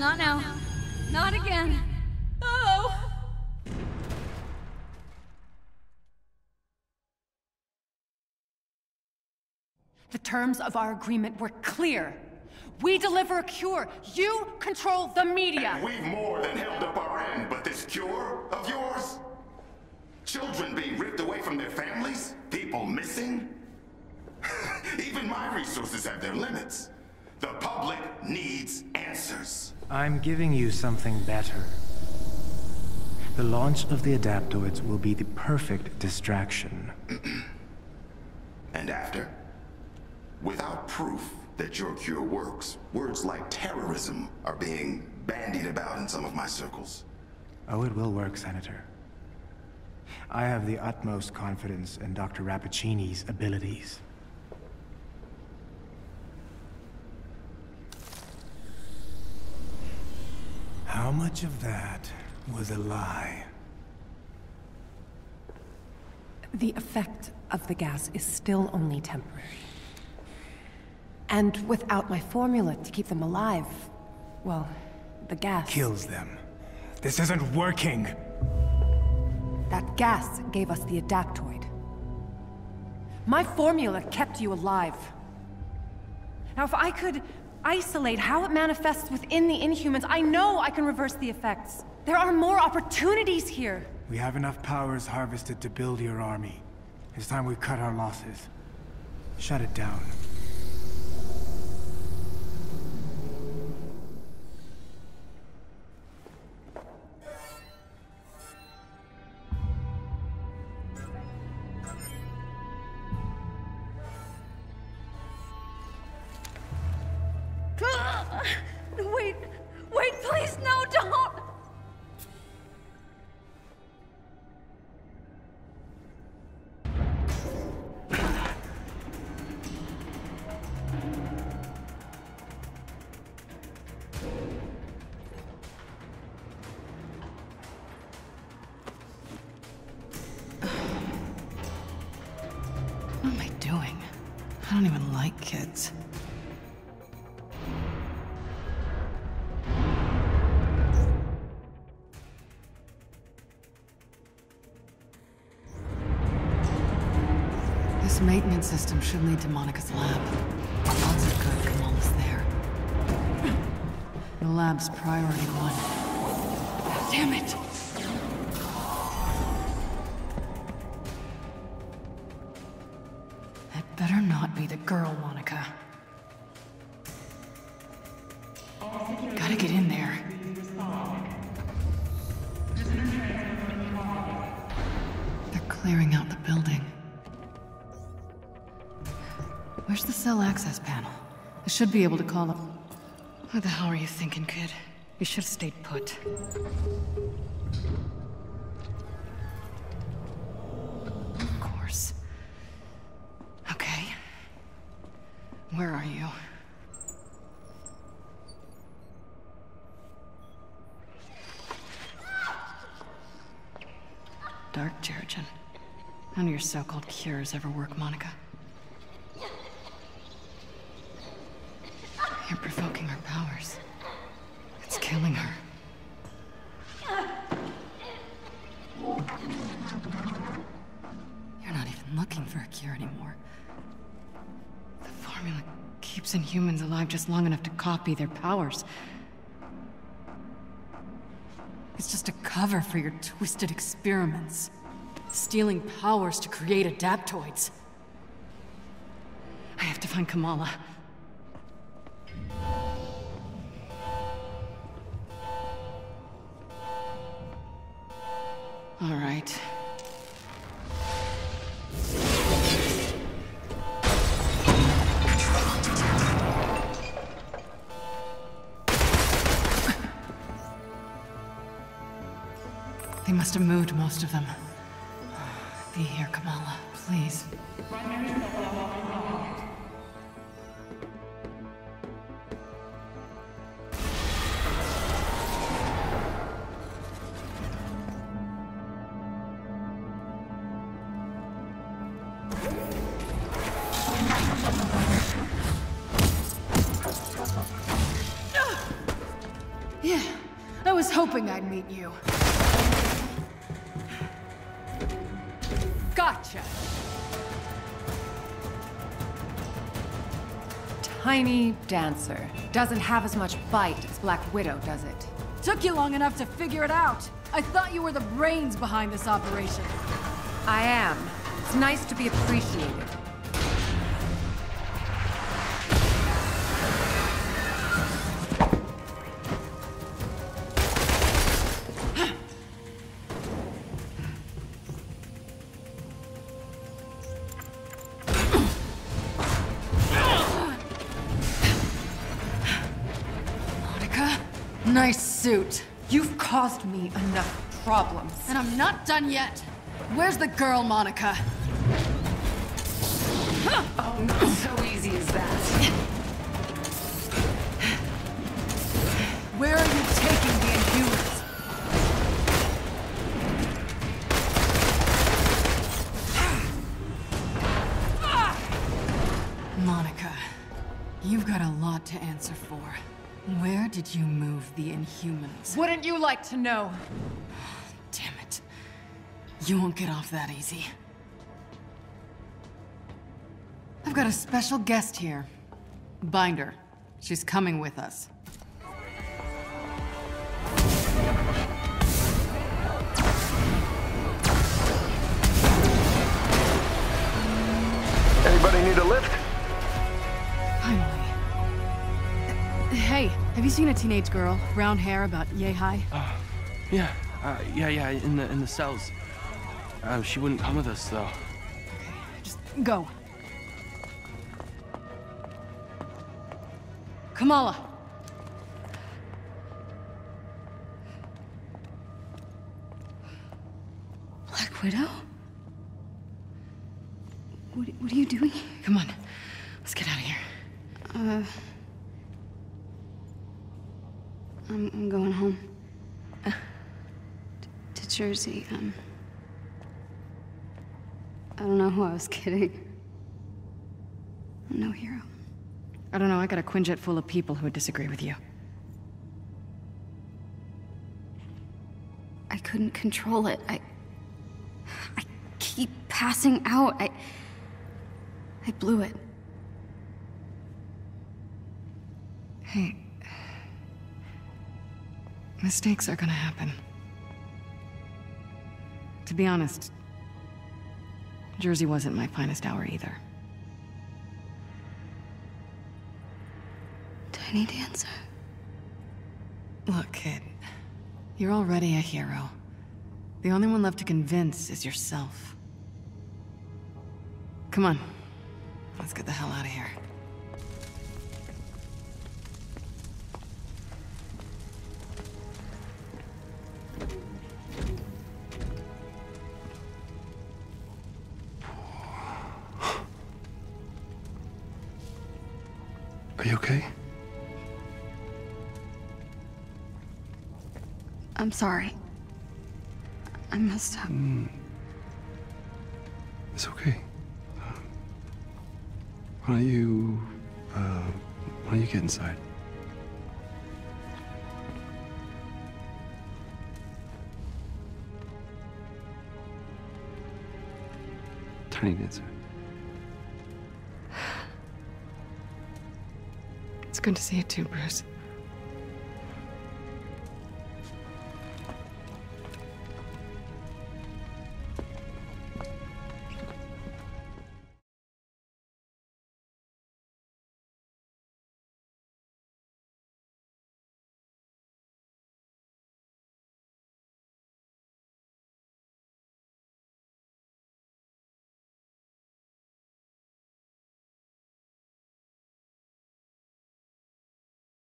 Not now. Not again. Oh! The terms of our agreement were clear. We deliver a cure. You control the media. And we've more than held up our end, but this cure of yours? Children being ripped away from their families? People missing? Even my resources have their limits. The public needs answers. I'm giving you something better. The launch of the Adaptoids will be the perfect distraction. And after? Without proof that your cure works, words like terrorism are being bandied about in some of my circles. Oh, it will work, Senator. I have the utmost confidence in Dr. Rappaccini's abilities. How much of that was a lie? The effect of the gas is still only temporary. And without my formula to keep them alive, well, the gas... kills them. This isn't working! That gas gave us the Adaptoid. My formula kept you alive. Now, if I could isolate how it manifests within the Inhumans, I know I can reverse the effects. There are more opportunities here. We have enough powers harvested to build your army. It's time we cut our losses. Shut it down. Wait, please, no, don't! What am I doing? I don't even like kids. This maintenance system should lead to Monica's lab. Odds are good Kamala's there. The lab's priority one. Damn it! That better not be the girl, Monica. Gotta get in there. They're clearing out the building. Where's the cell access panel? I should be able to call them. What the hell are you thinking, kid? You should have stayed put. Of course. Okay. Where are you? Dark Jerigen. None of your so-called cures ever work, Monica. You're provoking her powers. It's killing her. You're not even looking for a cure anymore. The formula keeps Inhumans alive just long enough to copy their powers. It's just a cover for your twisted experiments. Stealing powers to create Adaptoids. I have to find Kamala. All right. They must have moved most of them. Be here, Kamala, please. was hoping I'd meet you. Gotcha. Tiny dancer. Doesn't have as much bite as Black Widow, does it? Took you long enough to figure it out. I thought you were the brains behind this operation. I am. It's nice to be appreciated. Nice suit. You've caused me enough problems. And I'm not done yet. Where's the girl, Monica? Oh, not so easy as that. Where are you taking the Inhumans? Monica, you've got a lot to answer for. Where did you move the Inhumans? Wouldn't you like to know? Damn it. You won't get off that easy. I've got a special guest here. Binder. She's coming with us. Anybody need a lift? Hey, have you seen a teenage girl? Brown hair, about yay high? Yeah, in the cells. She wouldn't come with us, though. Okay, just go. Kamala! Black Widow? What are you doing here? Come on, let's get out of here. I'm going home. To Jersey. I don't know who I was kidding. I'm no hero. I don't know, I got a quinjet full of people who would disagree with you. I couldn't control it. I keep passing out. I blew it. Hey. Mistakes are gonna happen. To be honest, Jersey wasn't my finest hour either. Tiny dancer. Look, kid, you're already a hero. The only one left to convince is yourself. Come on, let's get the hell out of here. Are you okay? I'm sorry. I messed up. It's okay. Why don't you get inside? Tiny dancer. It's good to see you too, Bruce.